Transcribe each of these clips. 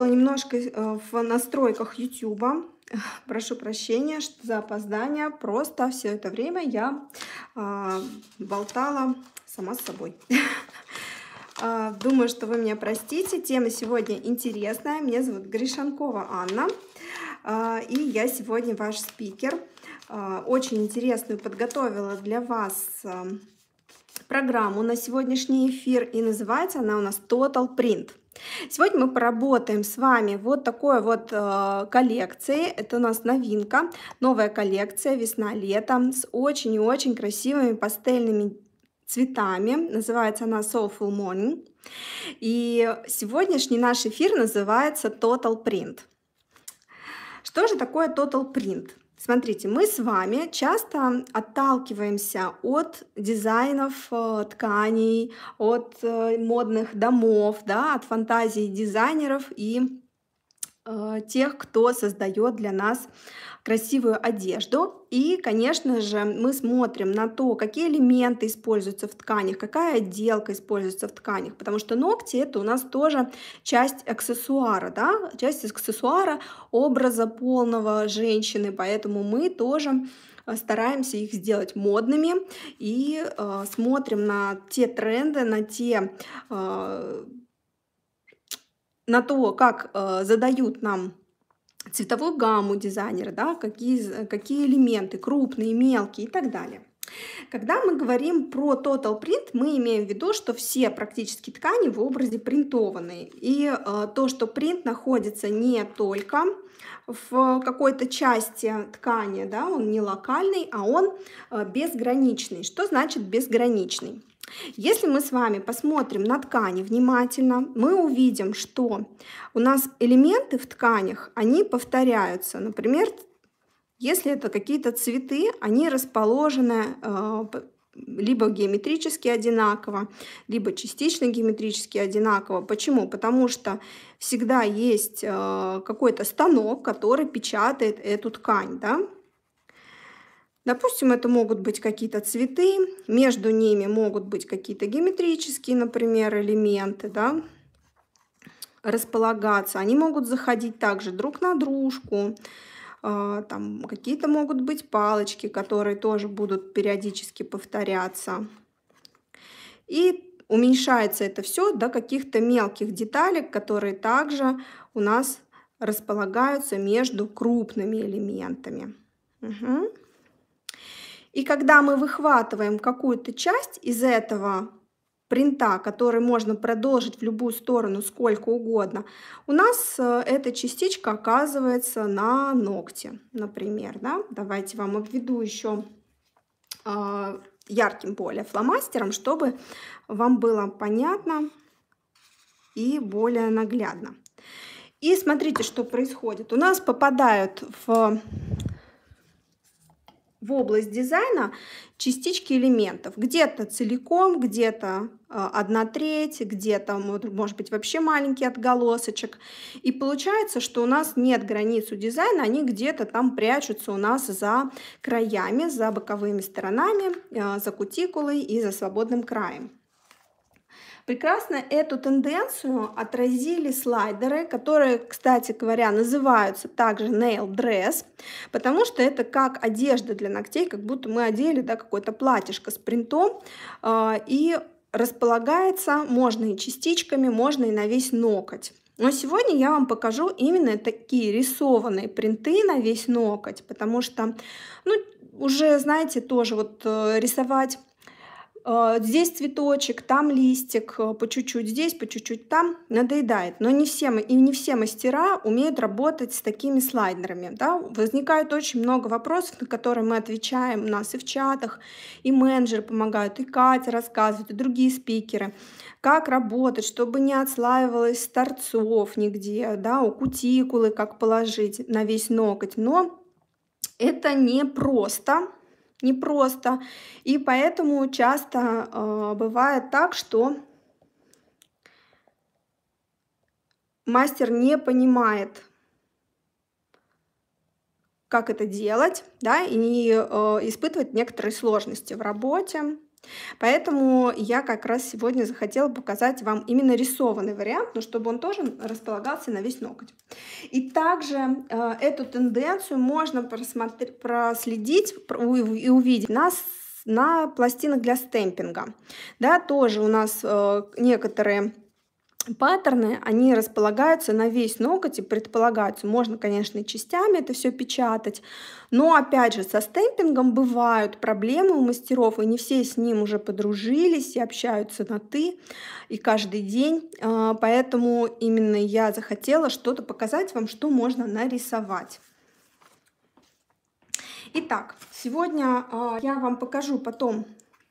Немножко в настройках YouTube. Прошу прощения за опоздание. Просто все это время я болтала сама с собой. Думаю, что вы меня простите. Тема сегодня интересная. Меня зовут Гришанкова Анна. И я сегодня ваш спикер. Очень интересную подготовила для вас программу на сегодняшний эфир. И называется она у нас Total Print. Сегодня мы поработаем с вами вот такой вот коллекцией. Это у нас новинка, новая коллекция весна-лето с очень и очень красивыми пастельными цветами. Называется она Soulful Morning. И сегодняшний наш эфир называется Total Print. Что же такое Total Print? Смотрите, мы с вами часто отталкиваемся от дизайнов тканей, от модных домов, да, от фантазий дизайнеров и тех, кто создает для нас красивую одежду. И, конечно же, мы смотрим на то, какие элементы используются в тканях, какая отделка используется в тканях, потому что ногти — это у нас тоже часть аксессуара, да? Часть аксессуара образа полного женщины, поэтому мы тоже стараемся их сделать модными и смотрим на те тренды, на то, как задают нам цветовую гамму дизайнера, да, какие элементы, крупные, мелкие и так далее. Когда мы говорим про Total Print, мы имеем в виду, что все практически ткани в образе принтованные. И то, что принт находится не только в какой-то части ткани, да, он не локальный, а он безграничный. Что значит безграничный? Если мы с вами посмотрим на ткани внимательно, мы увидим, что у нас элементы в тканях, они повторяются. Например, если это какие-то цветы, они расположены либо геометрически одинаково, либо частично геометрически одинаково. Почему? Потому что всегда есть какой-то станок, который печатает эту ткань, да? Допустим, это могут быть какие-то цветы, между ними могут быть какие-то геометрические, например, элементы, да, располагаться. Они могут заходить также друг на дружку, там какие-то могут быть палочки, которые тоже будут периодически повторяться. И уменьшается это все до каких-то мелких деталек, которые также у нас располагаются между крупными элементами. Угу. И когда мы выхватываем какую-то часть из этого принта, который можно продолжить в любую сторону сколько угодно, у нас эта частичка оказывается на ногте, например. Да? Давайте вам обведу еще ярким более фломастером, чтобы вам было понятно и более наглядно. И смотрите, что происходит. У нас попадают в область дизайна частички элементов. Где-то целиком, где-то 1/3, где-то, может быть, вообще маленький отголосочек. И получается, что у нас нет границ у дизайна, они где-то там прячутся у нас за краями, за боковыми сторонами, за кутикулой и за свободным краем. Прекрасно эту тенденцию отразили слайдеры, которые, кстати говоря, называются также nail dress, потому что это как одежда для ногтей, как будто мы одели, да, какое-то платьишко с принтом, и располагается можно и частичками, можно и на весь ноготь. Но сегодня я вам покажу именно такие рисованные принты на весь ноготь, потому что, ну, уже, знаете, тоже вот рисовать... Здесь цветочек, там листик, по чуть-чуть здесь, по чуть-чуть там, надоедает. Но не все мастера умеют работать с такими слайдерами. Да? Возникает очень много вопросов, на которые мы отвечаем, у нас и в чатах, и менеджеры помогают, и Катя рассказывает, и другие спикеры. Как работать, чтобы не отслаивалось с торцов нигде, да? У кутикулы, как положить на весь ноготь. Но это непросто, и поэтому часто бывает так, что мастер не понимает, как это делать, да, и испытывает некоторые сложности в работе. Поэтому я как раз сегодня захотела показать вам именно рисованный вариант, но чтобы он тоже располагался на весь ноготь. И также эту тенденцию можно проследить и увидеть на пластинах для стемпинга. Да, тоже у нас некоторые паттерны, они располагаются на весь ноготь и предполагаются. Можно, конечно, и частями это все печатать, но, опять же, со стемпингом бывают проблемы у мастеров, и не все с ним уже подружились и общаются на «ты» и каждый день, поэтому именно я захотела что-то показать вам, что можно нарисовать. Итак, сегодня я вам покажу потом,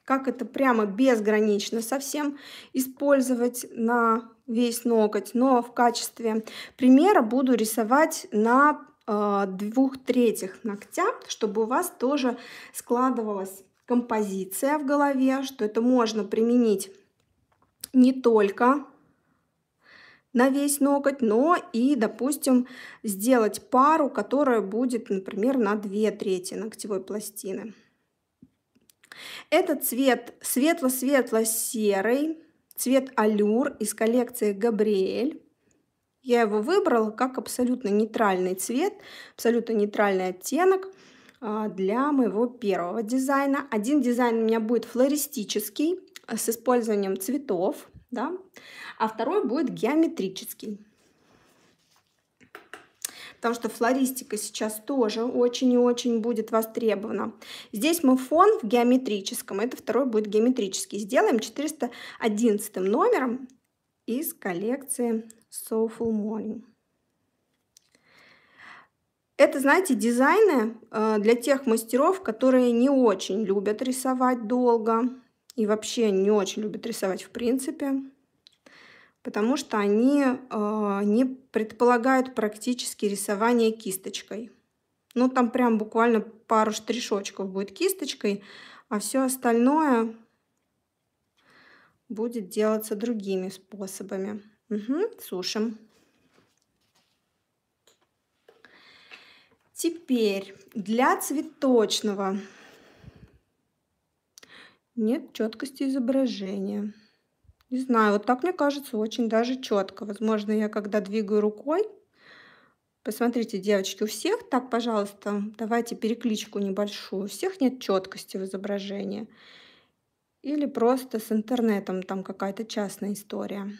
как это прямо безгранично совсем использовать на весь ноготь. Но в качестве примера буду рисовать на 2/3 ногтя, чтобы у вас тоже складывалась композиция в голове, что это можно применить не только на весь ноготь, но и, допустим, сделать пару, которая будет, например, на 2/3 ногтевой пластины. Это цвет светло-светло-серый, цвет аллюр из коллекции Габриэль. Я его выбрала как абсолютно нейтральный цвет, абсолютно нейтральный оттенок для моего первого дизайна. Один дизайн у меня будет флористический, с использованием цветов, да? А второй будет геометрический. Потому что флористика сейчас тоже очень и очень будет востребована. Здесь мы фон в геометрическом, это второй будет геометрический. Сделаем 411 номером из коллекции Soulful Morning. Это, знаете, дизайны для тех мастеров, которые не очень любят рисовать долго и вообще не очень любят рисовать в принципе, потому что они не предполагают практически рисование кисточкой. Ну, там прям буквально пару штришочков будет кисточкой, а все остальное будет делаться другими способами. Угу, сушим. Теперь для цветочного. Нет четкости изображения. Не знаю, вот так, мне кажется, очень даже четко. Возможно, я когда двигаю рукой. Посмотрите, девочки, у всех так, пожалуйста, давайте перекличку небольшую. У всех нет четкости в изображении. Или просто с интернетом там какая-то частная история.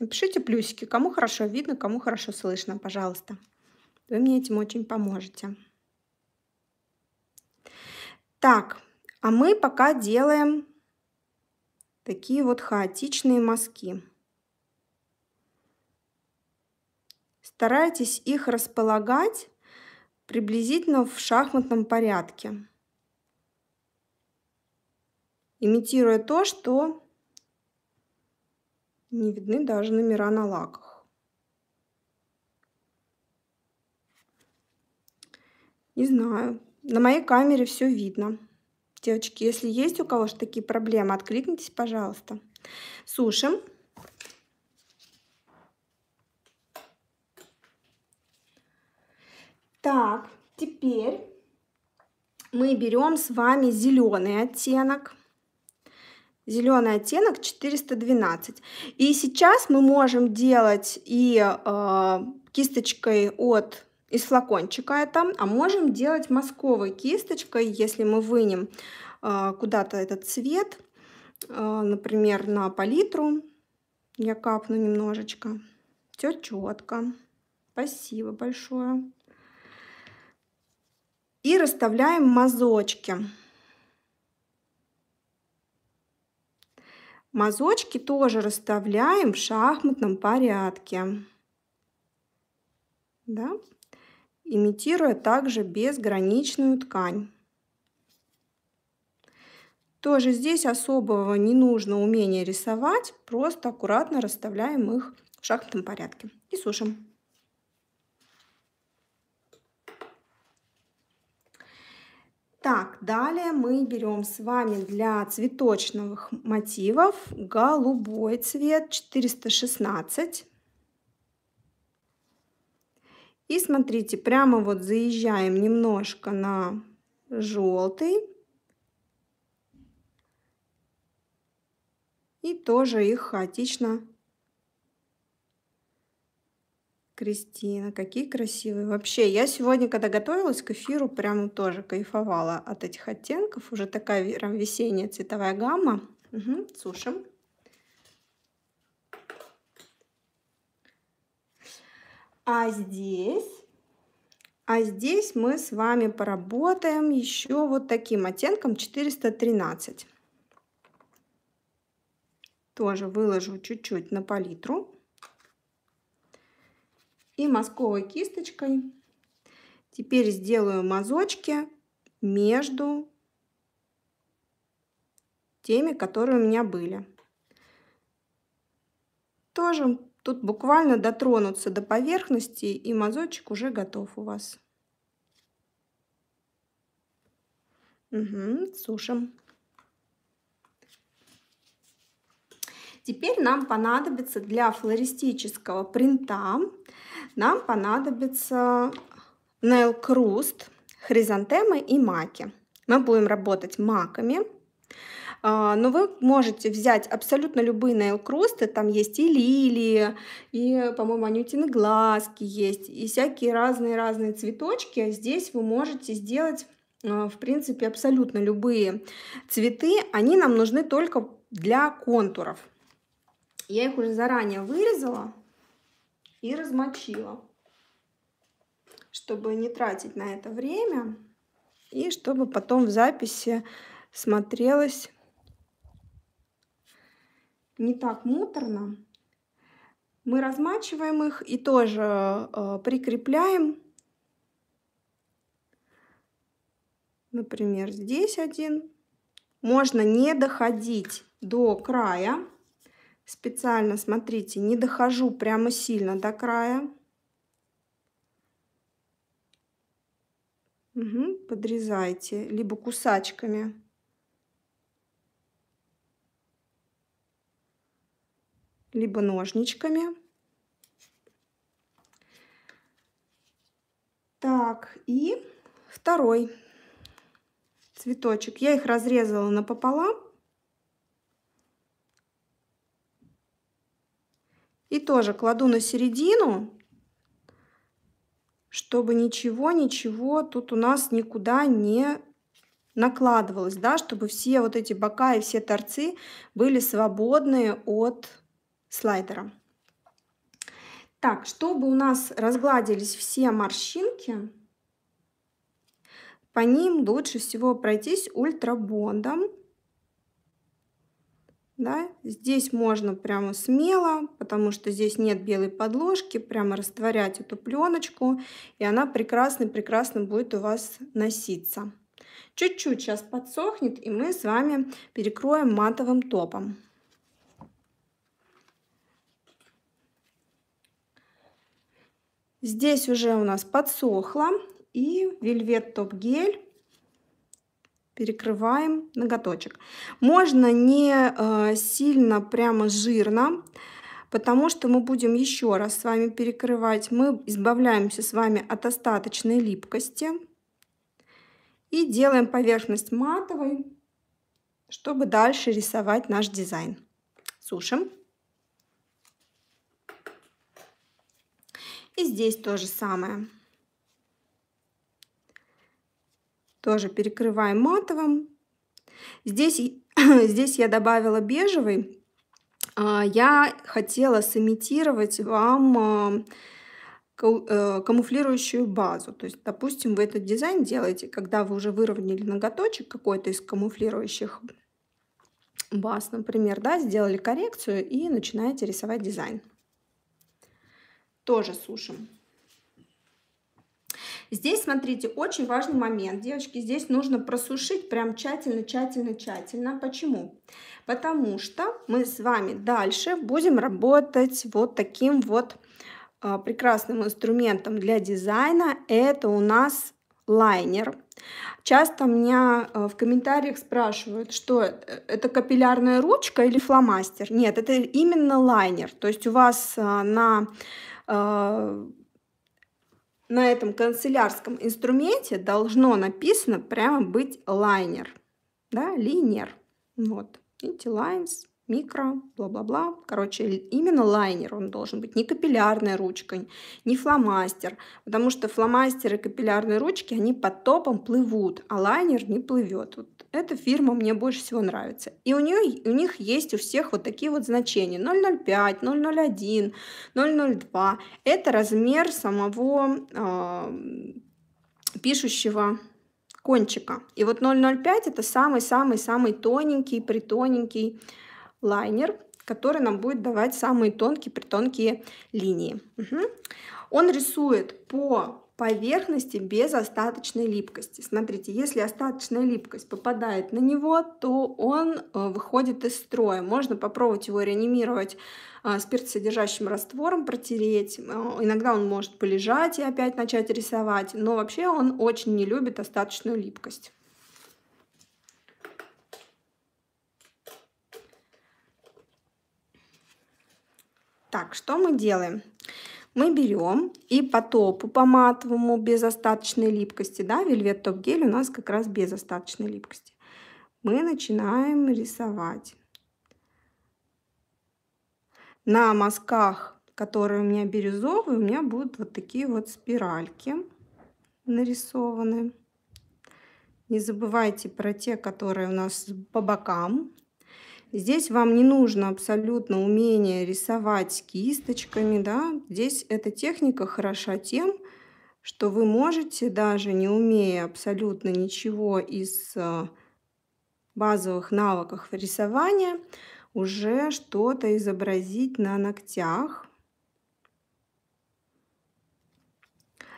Напишите плюсики, кому хорошо видно, кому хорошо слышно, пожалуйста. Вы мне этим очень поможете. Так, а мы пока делаем такие вот хаотичные мазки. Старайтесь их располагать приблизительно в шахматном порядке, имитируя то, что не видны даже номера на лаках. Не знаю, на моей камере все видно. Девочки, если есть у кого-то такие проблемы, откликнитесь, пожалуйста. Сушим. Так, теперь мы берем с вами зеленый оттенок. Зеленый оттенок 412. И сейчас мы можем делать и кисточкой из флакончика это, а можем делать мазковой кисточкой, если мы вынем куда-то этот цвет, например, на палитру. Я капну немножечко. Все четко. Спасибо большое. И расставляем мазочки. Мазочки тоже расставляем в шахматном порядке. Да? Имитируя также безграничную ткань. Тоже здесь особого не нужно умения рисовать, просто аккуратно расставляем их в шахматном порядке и сушим. Так, далее мы берем с вами для цветочных мотивов голубой цвет 416. И смотрите, прямо вот заезжаем немножко на желтый и тоже их хаотично. Кристина, какие красивые. Вообще, я сегодня, когда готовилась к эфиру, прямо тоже кайфовала от этих оттенков. Уже такая весенняя цветовая гамма. Угу, сушим. А здесь мы с вами поработаем еще вот таким оттенком 413. Тоже выложу чуть-чуть на палитру. И мазковой кисточкой теперь сделаю мазочки между теми, которые у меня были. Тоже тут буквально дотронуться до поверхности, и мазочек уже готов у вас. Угу, сушим. Теперь нам понадобится для флористического принта, нам понадобится nail crust, хризантемы и маки. Мы будем работать маками, но вы можете взять абсолютно любые nail crust, там есть и лилии, и, по-моему, анютины глазки есть, и всякие разные-разные цветочки. Здесь вы можете сделать, в принципе, абсолютно любые цветы, они нам нужны только для контуров. Я их уже заранее вырезала и размочила, чтобы не тратить на это время и чтобы потом в записи смотрелось не так муторно. Мы размачиваем их и тоже прикрепляем. Например, здесь один. Можно не доходить до края. Специально, смотрите, не дохожу прямо сильно до края. Угу, подрезайте, либо кусачками. Либо ножничками. Так, и второй цветочек. Я их разрезала напополам. И тоже кладу на середину, чтобы ничего тут у нас никуда не накладывалось, да, чтобы все вот эти бока и все торцы были свободны от слайдера. Так, чтобы у нас разгладились все морщинки, по ним лучше всего пройтись ультрабондом. Да, здесь можно прямо смело, потому что здесь нет белой подложки, прямо растворять эту пленочку, и она прекрасно будет у вас носиться. Чуть-чуть сейчас подсохнет, и мы с вами перекроем матовым топом. Здесь уже у нас подсохло, и вельвет-топ-гель перекрываем ноготочек. Можно не сильно прямо жирно, потому что мы будем еще раз с вами перекрывать. Мы избавляемся с вами от остаточной липкости и делаем поверхность матовой, чтобы дальше рисовать наш дизайн. Сушим. И здесь то же самое. Тоже перекрываем матовым. Здесь я добавила бежевый. Я хотела сымитировать вам камуфлирующую базу. То есть, допустим, вы этот дизайн делаете, когда вы уже выровняли ноготочек какой-то из камуфлирующих баз, например, да, сделали коррекцию и начинаете рисовать дизайн. Тоже сушим. Здесь, смотрите, очень важный момент, девочки, здесь нужно просушить прям тщательно. Почему? Потому что мы с вами дальше будем работать вот таким вот прекрасным инструментом для дизайна. Это у нас лайнер. Часто меня в комментариях спрашивают, что это капиллярная ручка или фломастер. Нет, это именно лайнер. То есть у вас на этом канцелярском инструменте должно написано прямо быть лайнер, да, линер, вот, видите, lines, микро, бла-бла-бла. Короче, именно лайнер он должен быть. Не капиллярная ручка, не фломастер. Потому что фломастеры и капиллярные ручки, они под топом плывут, а лайнер не плывет. Вот эта фирма мне больше всего нравится. И у них есть у всех вот такие вот значения. 0,05, 0,01, 0,02. Это размер самого пишущего кончика. И вот 0,05 это самый-самый-самый тоненький, притоненький лайнер, который нам будет давать самые тонкие, притонкие линии. Угу. Он рисует по поверхности без остаточной липкости. Смотрите, если остаточная липкость попадает на него, то он выходит из строя. Можно попробовать его реанимировать спиртсодержащим раствором, протереть. Иногда он может полежать и опять начать рисовать, но вообще он очень не любит остаточную липкость. Так, что мы делаем? Мы берем и по топу, по матовому, без остаточной липкости, да, вельвет-топ-гель у нас как раз без остаточной липкости. Мы начинаем рисовать. На мазках, которые у меня бирюзовые, у меня будут вот такие вот спиральки нарисованы. Не забывайте про те, которые у нас по бокам. Здесь вам не нужно абсолютно умение рисовать кисточками, да? Здесь эта техника хороша тем, что вы можете, даже не умея абсолютно ничего из базовых навыков рисования, уже что-то изобразить на ногтях.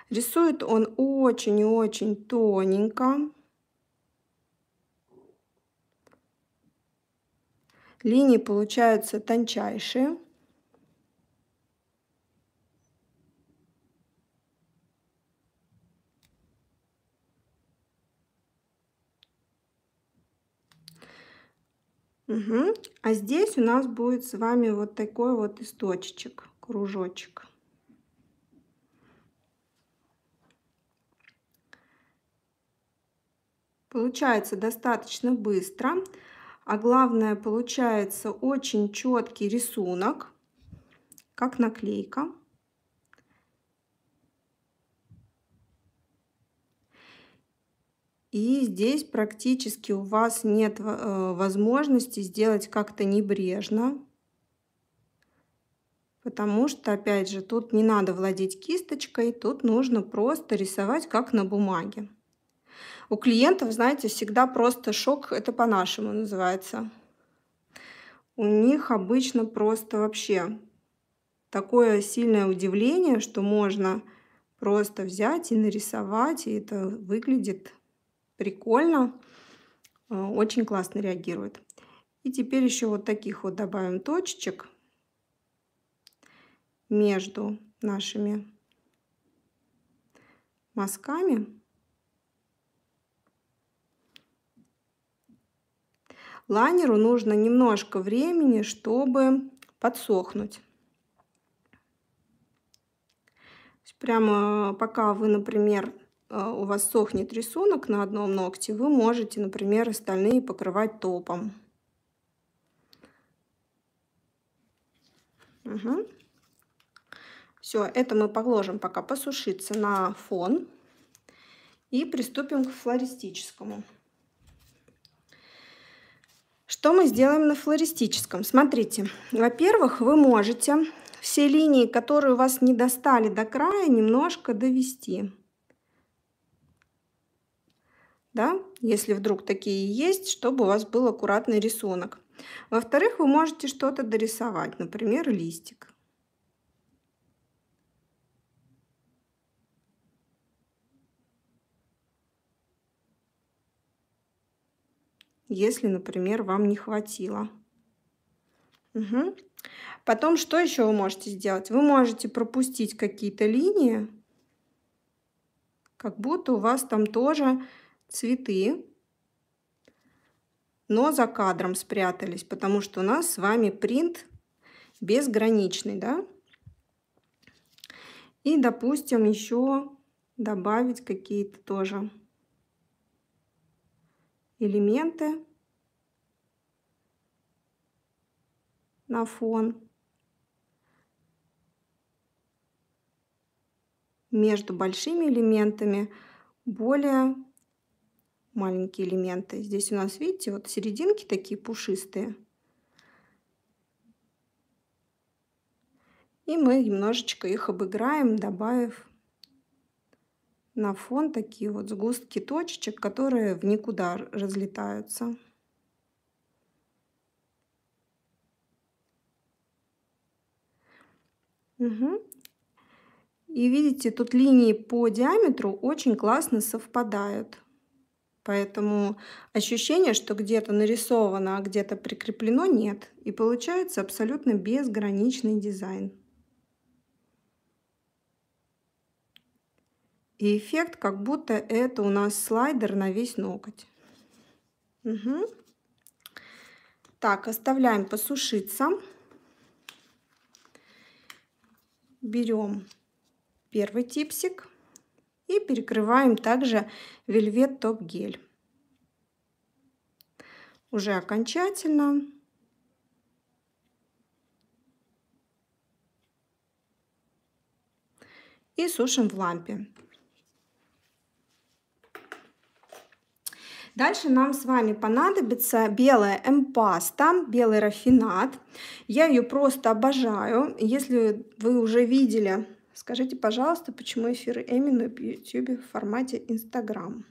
Рисует он очень и очень тоненько. Линии получаются тончайшие. Угу. А здесь у нас будет с вами вот такой вот источечек, кружочек. Получается достаточно быстро. А главное, получается очень четкий рисунок, как наклейка. И здесь практически у вас нет возможности сделать как-то небрежно, потому что, опять же, тут не надо владеть кисточкой, тут нужно просто рисовать как на бумаге. У клиентов, знаете, всегда просто шок, это по-нашему называется. У них обычно просто вообще такое сильное удивление, что можно просто взять и нарисовать, и это выглядит прикольно, очень классно реагирует. И теперь еще вот таких вот добавим точечек между нашими мазками. Лайнеру нужно немножко времени, чтобы подсохнуть. Прямо пока вы, например, у вас сохнет рисунок на одном ногте, вы можете, например, остальные покрывать топом. Угу. Все, это мы положим пока посушиться на фон и приступим к флористическому. Что мы сделаем на флористическом? Смотрите, во-первых, вы можете все линии, которые у вас не достали до края, немножко довести. Да? Если вдруг такие есть, чтобы у вас был аккуратный рисунок. Во-вторых, вы можете что-то дорисовать, например, листик. Если, например, вам не хватило. Угу. Потом, что еще вы можете сделать? Вы можете пропустить какие-то линии, как будто у вас там тоже цветы, но за кадром спрятались, потому что у нас с вами принт безграничный, да? И, допустим, еще добавить какие-то тоже элементы, на фон, между большими элементами более маленькие элементы. Здесь у нас, видите, вот серединки такие пушистые. И мы немножечко их обыграем, добавив на фон такие вот сгустки точечек, которые в никуда разлетаются. Угу. И видите, тут линии по диаметру очень классно совпадают. Поэтому ощущение, что где-то нарисовано, а где-то прикреплено, нет. И получается абсолютно безграничный дизайн. И эффект, как будто это у нас слайдер на весь ноготь. Угу. Так, оставляем посушиться. Берем первый типсик и перекрываем также вельвет-топ-гель. Уже окончательно. И сушим в лампе. Дальше нам с вами понадобится белая эмпаста, белый рафинад. Я ее просто обожаю. Если вы уже видели, скажите, пожалуйста, почему эфиры Эми на YouTube в формате Instagram.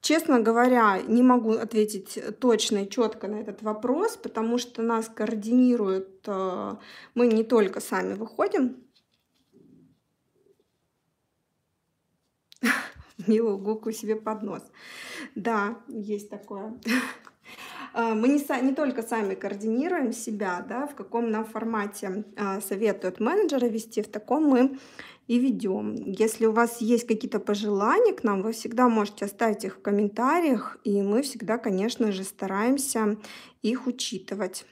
Честно говоря, не могу ответить точно и четко на этот вопрос, потому что нас координируют, мы не только сами выходим. Милую гуку себе под нос. Да, есть такое. Мы не только сами координируем себя, да, в каком нам формате советуют менеджера вести, в таком мы и ведем. Если у вас есть какие-то пожелания к нам, вы всегда можете оставить их в комментариях, и мы всегда, конечно же, стараемся их учитывать.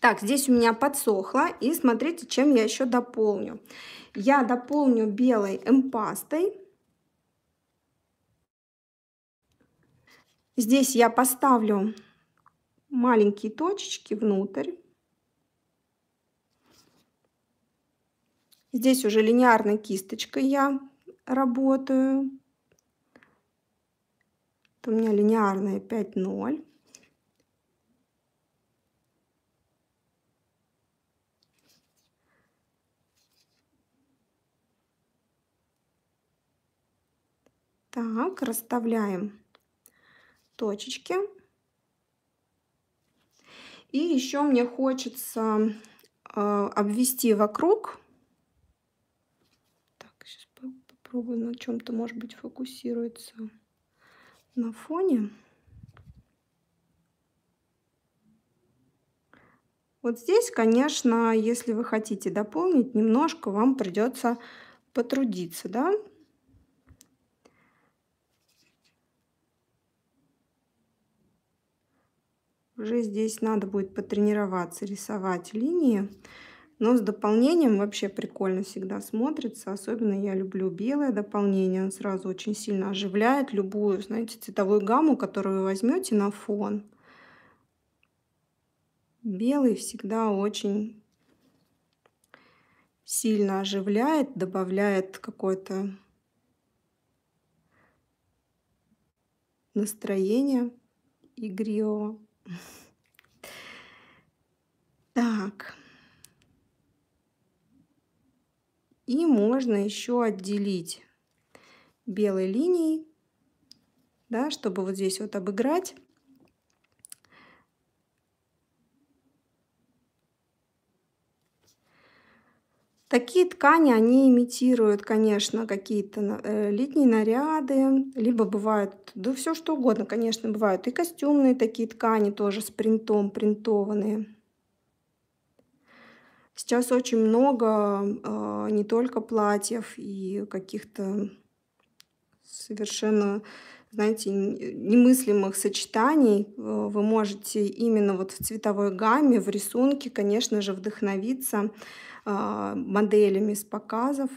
Так, здесь у меня подсохло, и смотрите, чем я еще дополню. Я дополню белой эмпастой. Здесь я поставлю маленькие точечки внутрь. Здесь уже линейной кисточкой я работаю. Это у меня линейная 5.0. Так, расставляем точечки. И еще мне хочется обвести вокруг. Так, сейчас попробую на чем-то, может быть, фокусируется на фоне. Вот здесь, конечно, если вы хотите дополнить, немножко вам придется потрудиться, да? Уже здесь надо будет потренироваться, рисовать линии. Но с дополнением вообще прикольно всегда смотрится. Особенно я люблю белое дополнение. Он сразу очень сильно оживляет любую, знаете, цветовую гамму, которую вы возьмете на фон. Белый всегда очень сильно оживляет, добавляет какое-то настроение игривого. Так, и можно еще отделить белой линией, да, чтобы вот здесь вот обыграть. Такие ткани, они имитируют, конечно, какие-то летние наряды, либо бывают, да все что угодно, конечно, бывают и костюмные такие ткани, тоже с принтом, принтованные. Сейчас очень много не только платьев и каких-то совершенно, знаете, немыслимых сочетаний. Вы можете именно вот в цветовой гамме, в рисунке, конечно же, вдохновиться моделями с показов,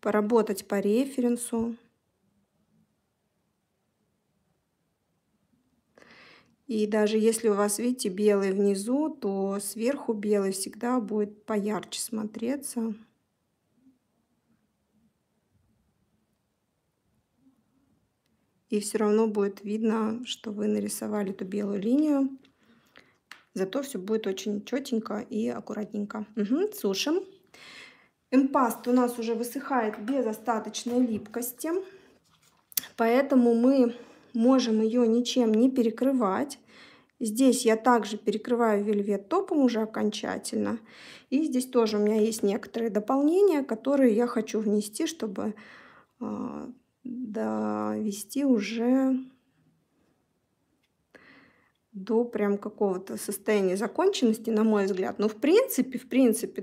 поработать по референсу. И даже если у вас, видите, белый внизу, то сверху белый всегда будет поярче смотреться. И все равно будет видно, что вы нарисовали эту белую линию. Зато все будет очень четенько и аккуратненько. Угу, сушим. Эмпаста у нас уже высыхает без остаточной липкости. Поэтому мы можем ее ничем не перекрывать. Здесь я также перекрываю вельвет топом уже окончательно. И здесь тоже у меня есть некоторые дополнения, которые я хочу внести, чтобы довести уже до прям какого-то состояния законченности, на мой взгляд. Но в принципе,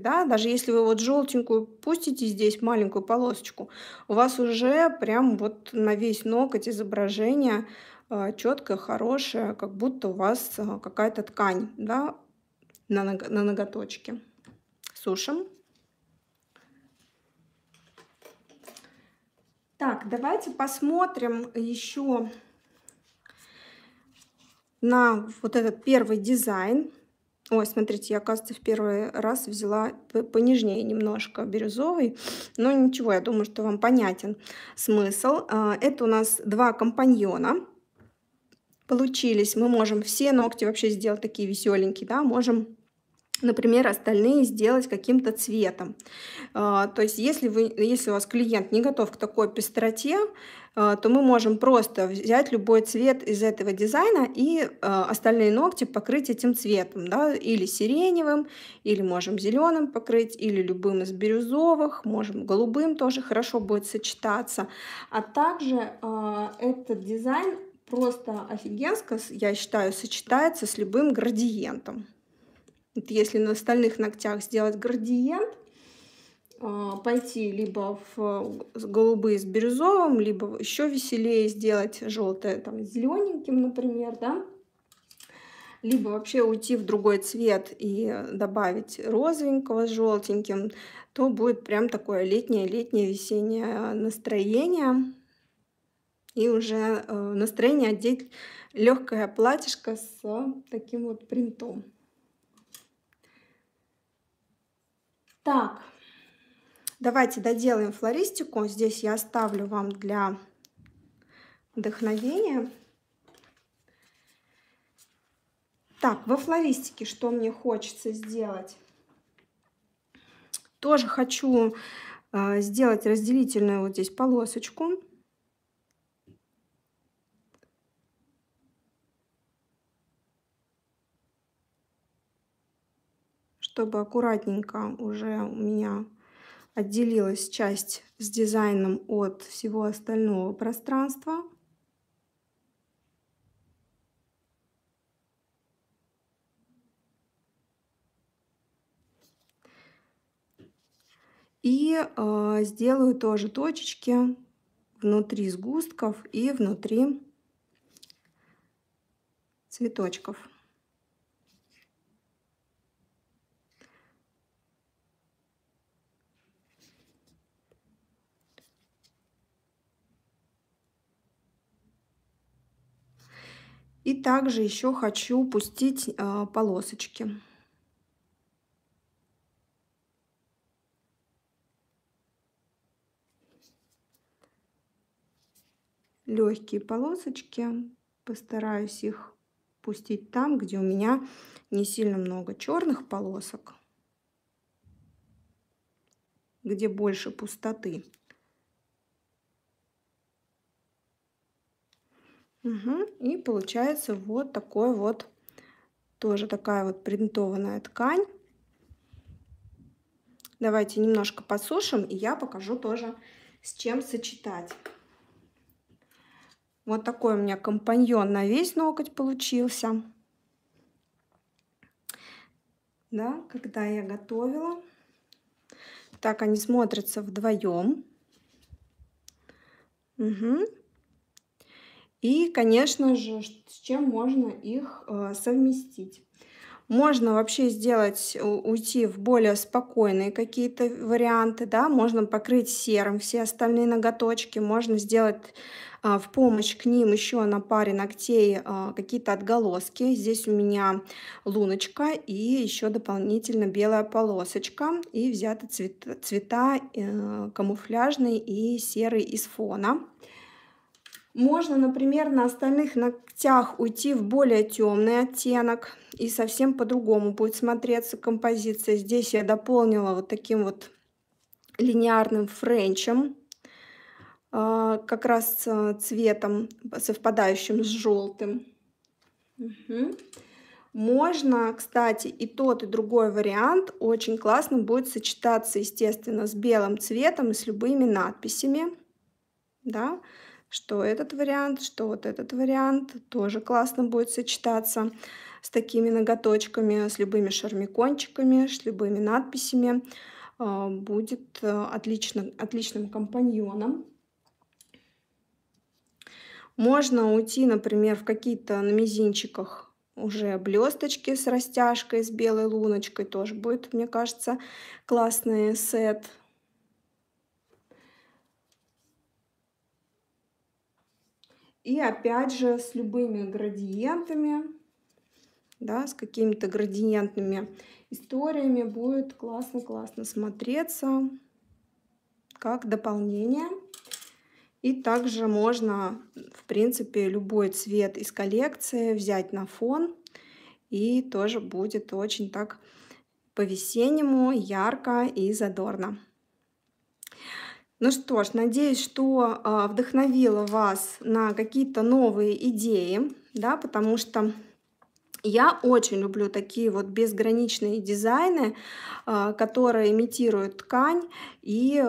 да, даже если вы вот желтенькую пустите здесь маленькую полосочку, у вас уже прям вот на весь ноготь изображение четкое, хорошее, как будто у вас какая-то ткань, да, на ноготочке. Сушим. Так, давайте посмотрим еще на вот этот первый дизайн. Ой, смотрите, я, кажется, в первый раз взяла понежнее немножко бирюзовый. Но ничего, я думаю, что вам понятен смысл. Это у нас два компаньона получились. Мы можем все ногти вообще сделать такие веселенькие, да, можем, например, остальные сделать каким-то цветом. То есть, если у вас клиент не готов к такой пестроте, то мы можем просто взять любой цвет из этого дизайна и остальные ногти покрыть этим цветом. Да? Или сиреневым, или можем зеленым покрыть, или любым из бирюзовых, можем голубым, тоже хорошо будет сочетаться. А также этот дизайн просто офигенско, я считаю, сочетается с любым градиентом. Если на остальных ногтях сделать градиент, пойти либо в голубые с бирюзовым, либо еще веселее сделать желтое там зелененьким, например, да, либо вообще уйти в другой цвет и добавить розовенького с желтеньким, то будет прям такое летнее весеннее настроение. И уже настроение одеть легкое платьишко с таким вот принтом. Так, давайте доделаем флористику. Здесь я оставлю вам для вдохновения. Так, во флористике что мне хочется сделать? Тоже хочу сделать разделительную вот здесь полосочку. Чтобы аккуратненько уже у меня отделилась часть с дизайном от всего остального пространства. И сделаю тоже точечки внутри сгустков и внутри цветочков. И также еще хочу пустить полосочки. Легкие полосочки. Постараюсь их пустить там, где у меня не сильно много черных полосок, где больше пустоты. Угу. И получается вот такой вот, тоже такая вот принтованная ткань. Давайте немножко посушим, и я покажу тоже, с чем сочетать. Вот такой у меня компаньон на весь ноготь получился. Да, когда я готовила. Так они смотрятся вдвоем. Угу. И, конечно же, с чем можно их совместить. Можно вообще сделать, уйти в более спокойные какие-то варианты, да, можно покрыть серым все остальные ноготочки, можно сделать в помощь к ним еще на паре ногтей какие-то отголоски. Здесь у меня луночка и еще дополнительно белая полосочка, и взяты цвета камуфляжный и серый из фона. Можно, например, на остальных ногтях уйти в более темный оттенок, и совсем по-другому будет смотреться композиция. Здесь я дополнила вот таким вот линейным френчем, как раз цветом, совпадающим с желтым. Угу. Можно, кстати, и тот, и другой вариант очень классно будет сочетаться, естественно, с белым цветом и с любыми надписями, да. Что этот вариант, что вот этот вариант тоже классно будет сочетаться с такими ноготочками, с любыми шармикончиками, с любыми надписями. Будет отличным компаньоном. Можно уйти, например, в какие-то на мизинчиках уже блесточки с растяжкой, с белой луночкой. Тоже будет, мне кажется, классный сет. И опять же с любыми градиентами, да, с какими-то градиентными историями будет классно смотреться как дополнение. И также можно, в принципе, любой цвет из коллекции взять на фон, и тоже будет очень так по-весеннему, ярко и задорно. Ну что ж, надеюсь, что вдохновила вас на какие-то новые идеи, да, потому что я очень люблю такие вот безграничные дизайны, которые имитируют ткань. И,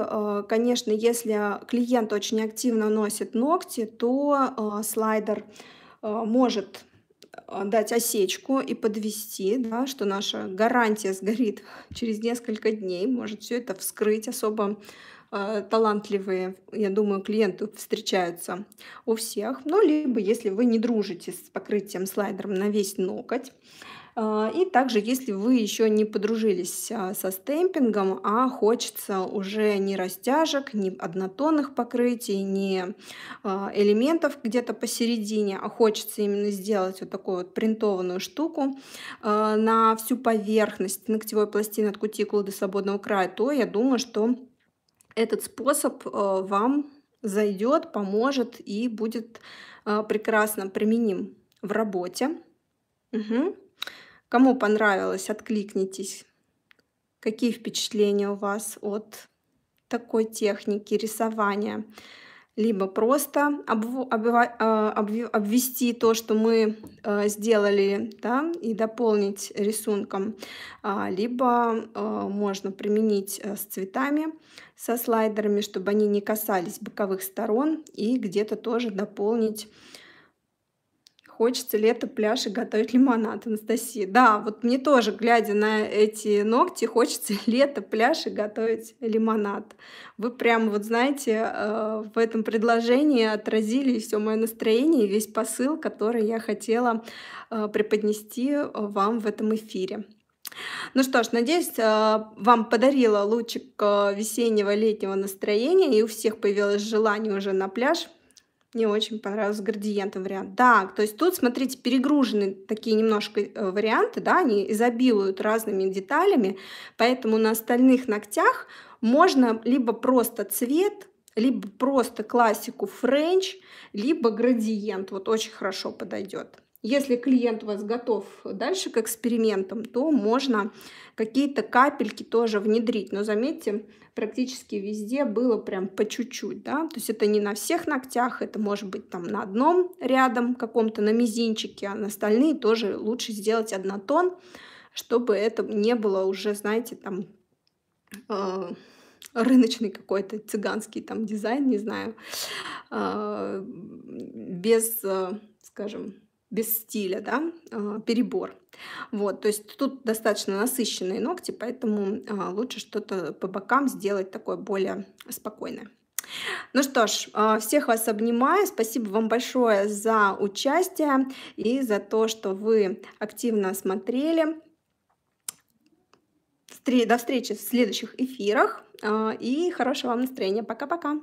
конечно, если клиент очень активно носит ногти, то слайдер может дать осечку и подвести, да, что наша гарантия сгорит через несколько дней, может все это вскрыть. Особо талантливые, я думаю, клиенты встречаются у всех. Ну, либо если вы не дружите с покрытием слайдером на весь ноготь. И также, если вы еще не подружились со стемпингом, а хочется уже ни растяжек, ни однотонных покрытий, ни элементов где-то посередине, а хочется именно сделать вот такую вот принтованную штуку на всю поверхность ногтевой пластины от кутикулы до свободного края, то я думаю, что этот способ вам зайдет, поможет и будет прекрасно применим в работе. Угу. Кому понравилось, откликнитесь. Какие впечатления у вас от такой техники рисования? Либо просто обвести то, что мы сделали, да, и дополнить рисунком, либо можно применить с цветами, со слайдерами, чтобы они не касались боковых сторон, и где-то тоже дополнить. Хочется лето, пляж и готовить лимонад, Анастасия. Да, вот мне тоже, глядя на эти ногти, хочется лето, пляж и готовить лимонад. Вы прям, вот знаете, в этом предложении отразили все мое настроение и весь посыл, который я хотела преподнести вам в этом эфире. Ну что ж, надеюсь, вам подарила лучик весеннего летнего настроения, и у всех появилось желание уже на пляж. Мне очень понравился градиентный вариант. Да, то есть тут, смотрите, перегружены такие немножко варианты, да, они изобилуют разными деталями, поэтому на остальных ногтях можно либо просто цвет, либо просто классику френч, либо градиент, вот очень хорошо подойдет. Если клиент у вас готов дальше к экспериментам, то можно какие-то капельки тоже внедрить. Но заметьте, практически везде было прям по чуть-чуть, да? То есть это не на всех ногтях, это может быть там на одном рядом каком-то, на мизинчике, а на остальные тоже лучше сделать однотон, чтобы это не было уже, знаете, там рыночный какой-то цыганский там дизайн, не знаю, без, скажем, без стиля, да, перебор. Вот, то есть тут достаточно насыщенные ногти, поэтому лучше что-то по бокам сделать такое более спокойное. Ну что ж, всех вас обнимаю, спасибо вам большое за участие и за то, что вы активно смотрели До встречи в следующих эфирах и хорошего вам настроения. Пока-пока!